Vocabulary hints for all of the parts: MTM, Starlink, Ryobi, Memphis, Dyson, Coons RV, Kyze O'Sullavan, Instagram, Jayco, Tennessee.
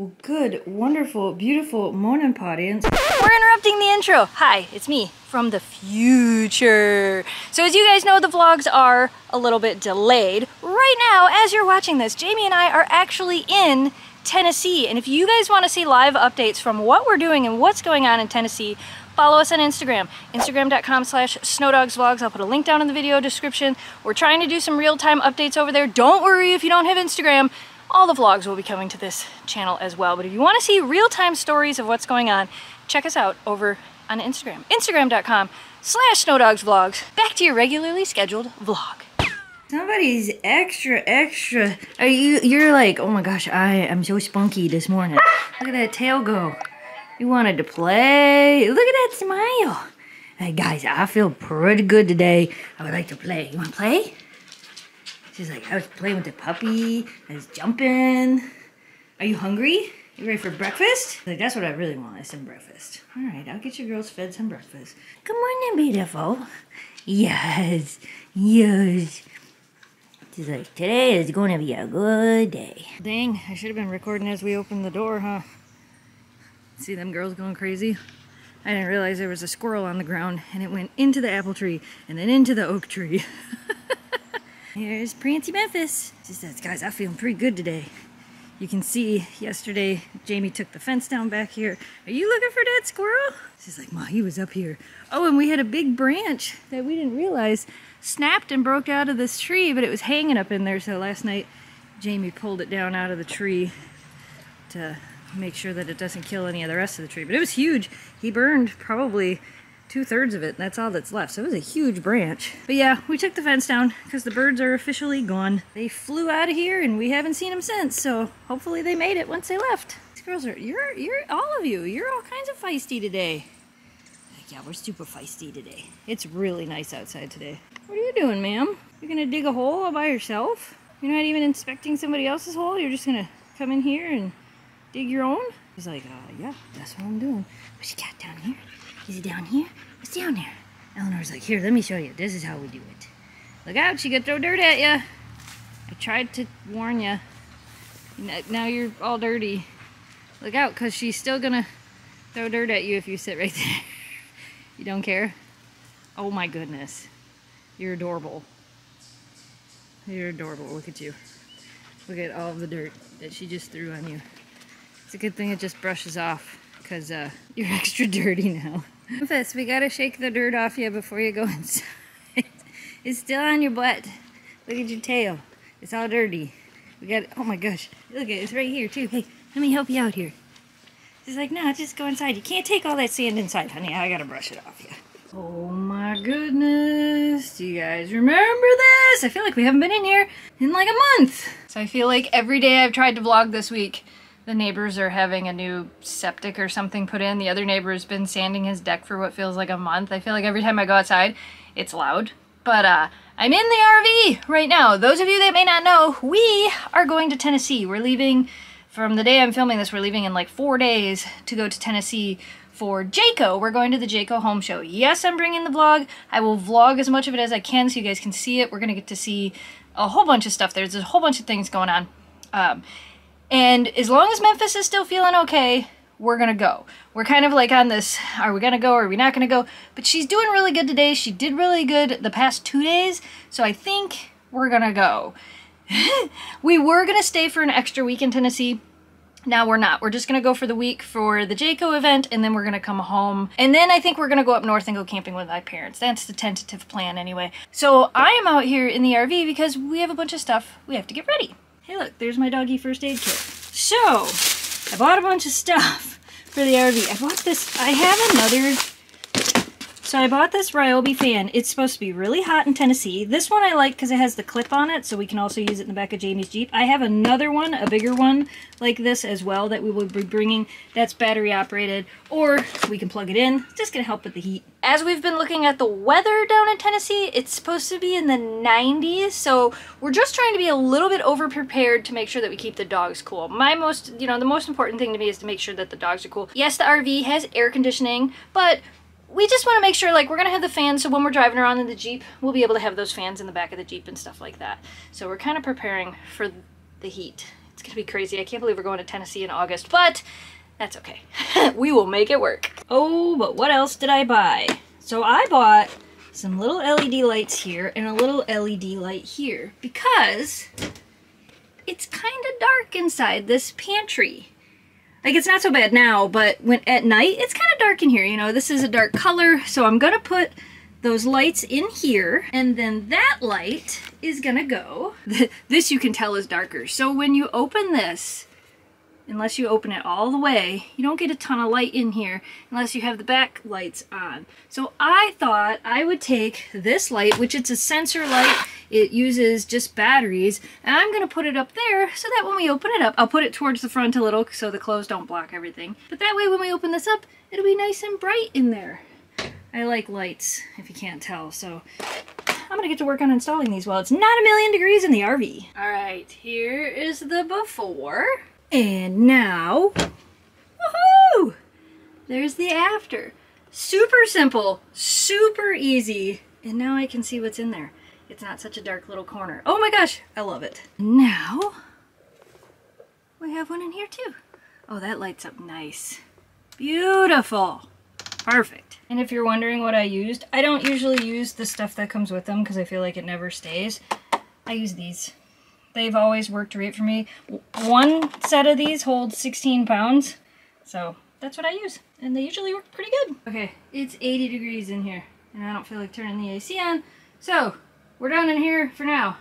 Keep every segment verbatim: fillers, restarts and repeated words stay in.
Well, good, wonderful, beautiful morning, audience. We're interrupting the intro. Hi, it's me from the future. So as you guys know, the vlogs are a little bit delayed. Right now, as you're watching this, Jamie and I are actually in Tennessee. And if you guys want to see live updates from what we're doing and what's going on in Tennessee, follow us on Instagram, instagram dot com slash snowdogsvlogs. I'll put a link down in the video description. We're trying to do some real-time updates over there. Don't worry if you don't have Instagram. All the vlogs will be coming to this channel as well. But if you want to see real-time stories of what's going on, check us out over on Instagram. Instagram dot com slash snowdogsvlogs. Back to your regularly scheduled vlog. Somebody's extra, extra. Are you, you're like, oh my gosh, I am so spunky this morning. Look at that tail go. You wanted to play. Look at that smile. Hey guys, I feel pretty good today. I would like to play. You want to play? She's like, I was playing with the puppy. I was jumping. Are you hungry? You ready for breakfast? Like, that's what I really want, is some breakfast. All right, I'll get your girls fed some breakfast. Good morning, beautiful. Yes, yes. She's like, today is going to be a good day. Dang, I should have been recording as we opened the door, huh? See them girls going crazy? I didn't realize there was a squirrel on the ground, and it went into the apple tree, and then into the oak tree. Here's Prancy Memphis. She says, guys, I feel pretty good today. You can see yesterday, Jamie took the fence down back here. Are you looking for that squirrel? She's like, Ma, he was up here. Oh, and we had a big branch that we didn't realize snapped and broke out of this tree, but it was hanging up in there. So last night, Jamie pulled it down out of the tree to make sure that it doesn't kill any of the rest of the tree. But it was huge. He burned probably two thirds of it, and that's all that's left. So it was a huge branch. But yeah, we took the fence down because the birds are officially gone. They flew out of here and we haven't seen them since, so hopefully they made it once they left. These girls are, you're, you're, all of you, you're all kinds of feisty today. Like, yeah, we're super feisty today. It's really nice outside today. What are you doing, ma'am? You're gonna dig a hole all by yourself? You're not even inspecting somebody else's hole? You're just gonna come in here and dig your own? He's like, uh, yeah, that's what I'm doing. What you got down here? Is it down here? What's down there? Eleanor's like, here, let me show you. This is how we do it. Look out, she could throw dirt at you. I tried to warn you. Now you're all dirty. Look out, because she's still going to throw dirt at you if you sit right there. You don't care? Oh my goodness. You're adorable. You're adorable. Look at you. Look at all the dirt that she just threw on you. It's a good thing it just brushes off, because uh, you're extra dirty now. Memphis, we gotta shake the dirt off you before you go inside. It's still on your butt. Look at your tail. It's all dirty. We got it. Oh my gosh. Look at it. It's right here too. Hey, let me help you out here. She's like, no, just go inside. You can't take all that sand inside, honey. I gotta brush it off you. Oh my goodness. Do you guys remember this? I feel like we haven't been in here in like a month. So I feel like every day I've tried to vlog this week, the neighbors are having a new septic or something put in. The other neighbor has been sanding his deck for what feels like a month. I feel like every time I go outside, it's loud. But uh, I'm in the R V right now. Those of you that may not know, we are going to Tennessee. We're leaving, from the day I'm filming this, we're leaving in like four days to go to Tennessee for Jayco. We're going to the Jayco home show. Yes, I'm bringing the vlog. I will vlog as much of it as I can so you guys can see it. We're going to get to see a whole bunch of stuff. There's a whole bunch of things going on. Um, And as long as Memphis is still feeling okay, we're gonna go. We're kind of like on this, are we gonna go, or are we not gonna go? But she's doing really good today. She did really good the past two days, so I think we're gonna go. We were gonna stay for an extra week in Tennessee. Now we're not. We're just gonna go for the week for the Jayco event, and then we're gonna come home. And then I think we're gonna go up north and go camping with my parents. That's the tentative plan anyway. So I am out here in the R V because we have a bunch of stuff we have to get ready. Hey look, there's my doggy first aid kit. So, I bought a bunch of stuff for the R V. I bought this, I have another, so I bought this Ryobi fan. It's supposed to be really hot in Tennessee. This one I like because it has the clip on it, so we can also use it in the back of Jamie's Jeep. I have another one, a bigger one, like this as well, that we will be bringing. That's battery operated, or we can plug it in. It's just gonna help with the heat. As we've been looking at the weather down in Tennessee, it's supposed to be in the nineties, so we're just trying to be a little bit over-prepared to make sure that we keep the dogs cool. My most, you know, the most important thing to me is to make sure that the dogs are cool. Yes, the R V has air conditioning, but we just want to make sure, like, we're going to have the fans, so when we're driving around in the Jeep, we'll be able to have those fans in the back of the Jeep and stuff like that. So we're kind of preparing for the heat. It's gonna be crazy. I can't believe we're going to Tennessee in August, but that's okay. We will make it work. Oh, but what else did I buy? So I bought some little L E D lights here and a little L E D light here because it's kind of dark inside this pantry. Like, it's not so bad now, but when at night, it's kind of dark in here. You know, this is a dark color, so I'm gonna put those lights in here, and then that light is gonna go. This you can tell is darker. So when you open this, unless you open it all the way, you don't get a ton of light in here unless you have the back lights on. So I thought I would take this light, which it's a sensor light, it uses just batteries, and I'm gonna put it up there so that when we open it up, I'll put it towards the front a little so the clothes don't block everything. But that way when we open this up, it'll be nice and bright in there. I like lights, if you can't tell, so I'm gonna get to work on installing these while it's not a million degrees in the R V. All right, here is the before. And now, woohoo! There's the after. Super simple, super easy. And now I can see what's in there. It's not such a dark little corner. Oh my gosh, I love it. Now, we have one in here too. Oh, that lights up nice. Beautiful, perfect. And if you're wondering what I used, I don't usually use the stuff that comes with them because I feel like it never stays. I use these. They've always worked great for me. One set of these holds sixteen pounds, so that's what I use, and they usually work pretty good. Okay, it's eighty degrees in here, and I don't feel like turning the A C on, so we're down in here for now.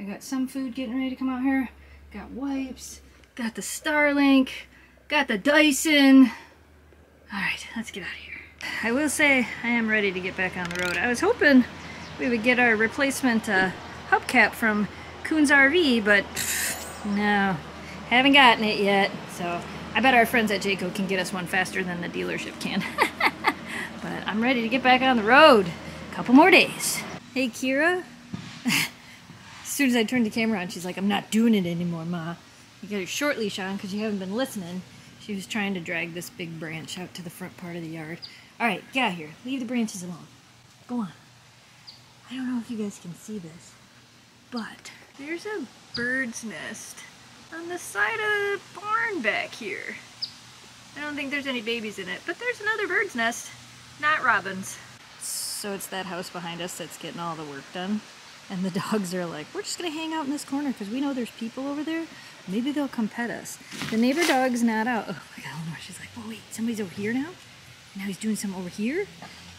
I got some food getting ready to come out here, got wipes, got the Starlink, got the Dyson. All right, let's get out of here. I will say I am ready to get back on the road. I was hoping we would get our replacement uh, hubcap from Coons R V, but no, haven't gotten it yet. So I bet our friends at Jayco can get us one faster than the dealership can. But I'm ready to get back on the road. A couple more days. Hey, Kira. As soon as I turned the camera on, she's like, "I'm not doing it anymore, Ma. You got your short leash on because you haven't been listening." She was trying to drag this big branch out to the front part of the yard. All right, get out here. Leave the branches alone. Go on. I don't know if you guys can see this, but there's a bird's nest on the side of the barn back here. I don't think there's any babies in it, but there's another bird's nest, not robins. So it's that house behind us that's getting all the work done. And the dogs are like, we're just gonna hang out in this corner because we know there's people over there. Maybe they'll come pet us. The neighbor dog's not out. Oh my God, Eleanor, she's like, oh wait, somebody's over here now? Now he's doing some over here?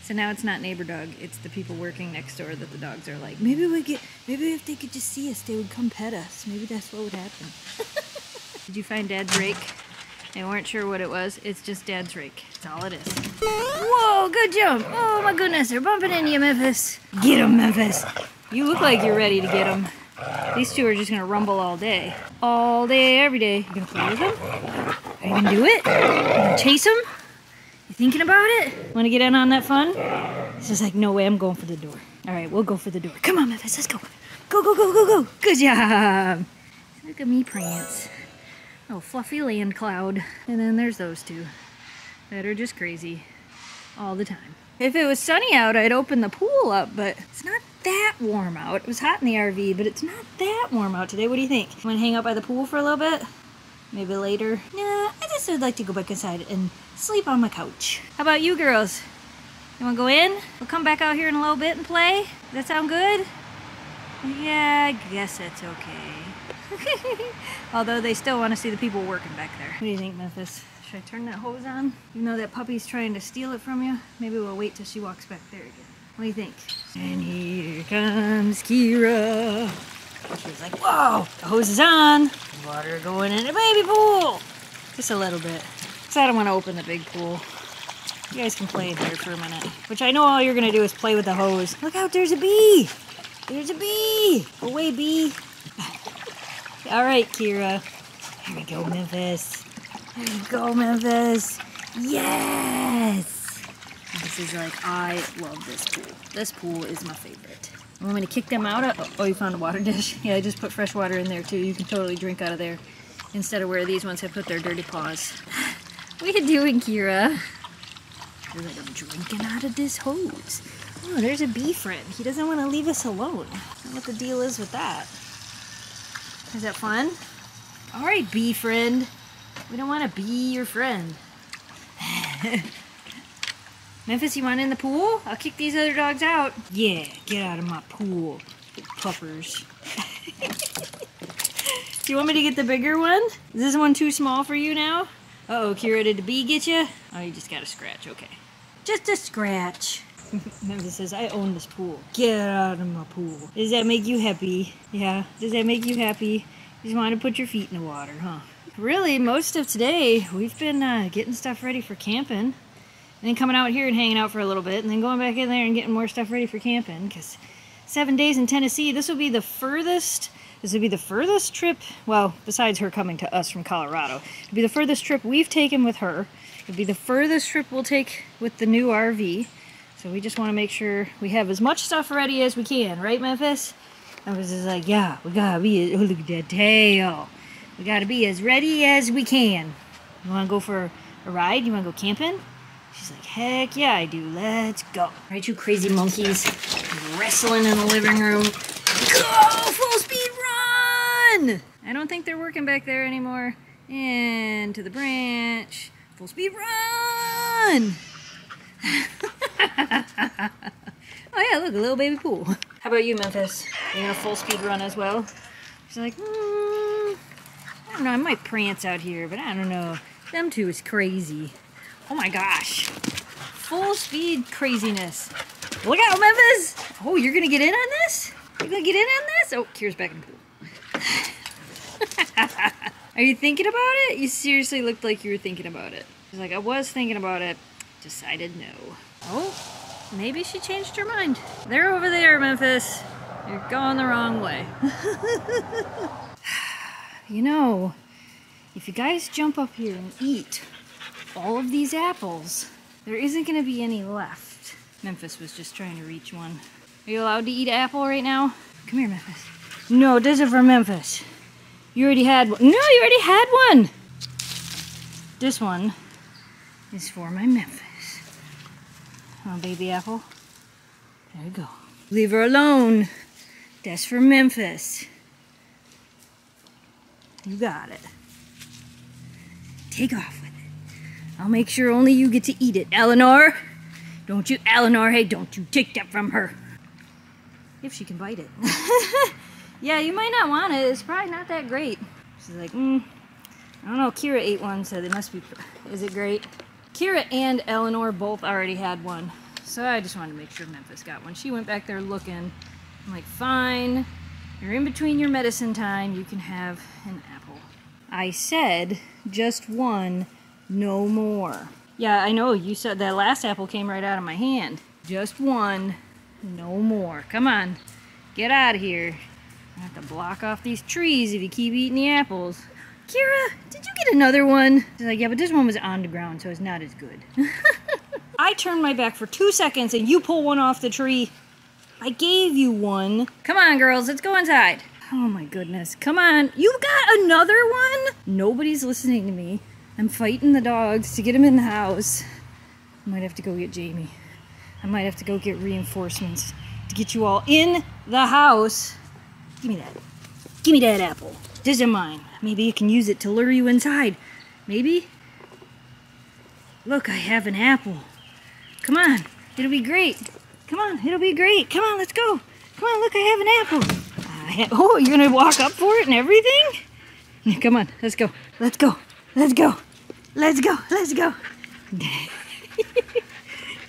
So now it's not neighbor dog, it's the people working next door that the dogs are like, maybe we get, maybe if they could just see us, they would come pet us. Maybe that's what would happen. Did you find Dad's rake? They weren't sure what it was. It's just Dad's rake. That's all it is. Whoa, good jump. Oh my goodness, they're bumping into you, Memphis. Get him, Memphis. You look like you're ready to get him. These two are just gonna rumble all day. All day, every day. You gonna play with them? Are you gonna do it? You gonna chase them? Thinking about it? Want to get in on that fun? It's just like, no way, I'm going for the door. All right, we'll go for the door. Come on, Memphis, let's go. Go, go, go, go, go. Good job. Look at me prance. Oh, fluffy land cloud. And then there's those two that are just crazy all the time. If it was sunny out, I'd open the pool up, but it's not that warm out. It was hot in the R V, but it's not that warm out today. What do you think? Want to hang out by the pool for a little bit? Maybe later? Nah, I just would like to go back inside and sleep on my couch. How about you girls? You wanna go in? We'll come back out here in a little bit and play? Does that sound good? Yeah, I guess that's okay. Although they still wanna see the people working back there. What do you think, Memphis? Should I turn that hose on? Even though that puppy's trying to steal it from you, maybe we'll wait till she walks back there again. What do you think? And here comes Kira. She's like, whoa, the hose is on. Water going in the baby pool. Just a little bit. Because I don't want to open the big pool. You guys can play in here for a minute. Which I know all you're going to do is play with the hose. Look out, there's a bee. There's a bee. Go away, bee. All right, Kira. Here we go, Memphis. Here we go, Memphis. Yes. This is like, I love this pool. This pool is my favorite. You want me to kick them out of? Oh, you found a water dish? Yeah, I just put fresh water in there too. You can totally drink out of there instead of where these ones have put their dirty paws. What are you doing, Kira? You're like, I'm drinking out of this hose. Oh, there's a bee friend. He doesn't want to leave us alone. I don't know what the deal is with that. Is that fun? All right, bee friend. We don't want to be your friend. Memphis, you want in the pool? I'll kick these other dogs out. Yeah, get out of my pool, puppers. Do you want me to get the bigger one? Is this one too small for you now? Uh-oh, Kira, did the bee get you? Oh, you just got a scratch, okay. Just a scratch. Memphis says, I own this pool. Get out of my pool. Does that make you happy? Yeah, does that make you happy? You just want to put your feet in the water, huh? Really, most of today, we've been uh, getting stuff ready for camping. And then coming out here and hanging out for a little bit, and then going back in there and getting more stuff ready for camping, because seven days in Tennessee, this will be the furthest, this will be the furthest trip, well, besides her coming to us from Colorado, it'll be the furthest trip we've taken with her, it'll be the furthest trip we'll take with the new R V, so we just want to make sure we have as much stuff ready as we can, right, Memphis? Memphis is like, yeah, we gotta be, oh, look at that tail, we gotta be as ready as we can. You wanna go for a ride? You wanna go camping? She's like, heck yeah, I do. Let's go. Right, you crazy monkeys wrestling in the living room. Go! Full speed run! I don't think they're working back there anymore. And to the branch. Full speed run! Oh yeah, look, a little baby pool. How about you, Memphis? Are you gonna full speed run as well? She's like, mm, I don't know, I might prance out here, but I don't know. Them two is crazy. Oh my gosh, full speed craziness. Look out, Memphis! Oh, you're gonna get in on this? You're gonna get in on this? Oh, Kira's back in the pool. Are you thinking about it? You seriously looked like you were thinking about it. She's like, I was thinking about it, decided no. Oh, maybe she changed her mind. They're over there, Memphis. You're going the wrong way. You know, if you guys jump up here and eat all of these apples, there isn't gonna be any left. Memphis was just trying to reach one. Are you allowed to eat an apple right now? Come here, Memphis. No, this is for Memphis. You already had one. No, you already had one! This one is for my Memphis. Oh, baby apple. There you go. Leave her alone. That's for Memphis. You got it. Take off. I'll make sure only you get to eat it. Eleanor! Don't you, Eleanor, hey, don't you take that from her. If she can bite it. Yeah, you might not want it. It's probably not that great. She's like, mm, I don't know, Kira ate one, so they must be, is it great? Kira and Eleanor both already had one. So I just wanted to make sure Memphis got one. She went back there looking. I'm like, fine, you're in between your medicine time. You can have an apple. I said just one. No more. Yeah, I know, you said that last apple came right out of my hand. Just one, no more. Come on, get out of here. I have to block off these trees if you keep eating the apples. Kira, did you get another one? She's like, yeah, but this one was on the ground, so it's not as good. I turned my back for two seconds and you pull one off the tree. I gave you one. Come on, girls, let's go inside. Oh my goodness, come on. You got another one? Nobody's listening to me. I'm fighting the dogs to get them in the house. I might have to go get Jamie. I might have to go get reinforcements to get you all in the house. Give me that. Give me that apple. This is mine. Maybe you can use it to lure you inside. Maybe? Look, I have an apple. Come on. It'll be great. Come on. It'll be great. Come on. Let's go. Come on. Look, I have an apple. I have, oh, you're going to walk up for it and everything? Come on. Let's go. Let's go. Let's go. Let's go. Let's go.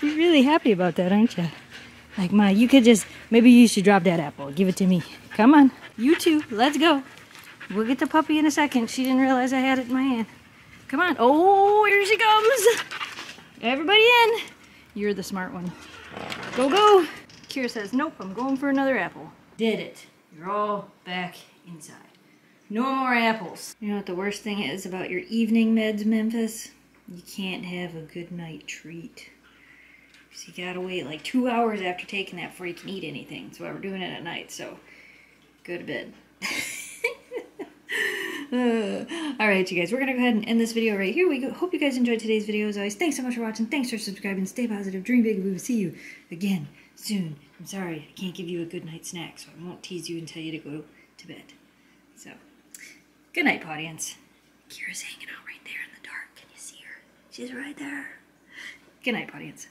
You're really happy about that, aren't you? Like, Ma, you could just, maybe you should drop that apple. Give it to me. Come on. You too. Let's go. We'll get the puppy in a second. She didn't realize I had it in my hand. Come on. Oh, here she comes. Everybody in. You're the smart one. Go, go. Kira says, nope, I'm going for another apple. Did it. You're all back inside. No more apples. You know what the worst thing is about your evening meds, Memphis? You can't have a good night treat. So you gotta wait like two hours after taking that before you can eat anything. That's why we're doing it at night, so go to bed. uh, Alright, you guys, we're gonna go ahead and end this video right here. We go. Hope you guys enjoyed today's video as always. Thanks so much for watching. Thanks for subscribing. Stay positive. Dream big. We will see you again soon. I'm sorry I can't give you a good night snack, so I won't tease you and tell you to go to bed. So... Good night, audience. Kira's hanging out right there in the dark. Can you see her? She's right there. Good night, audience.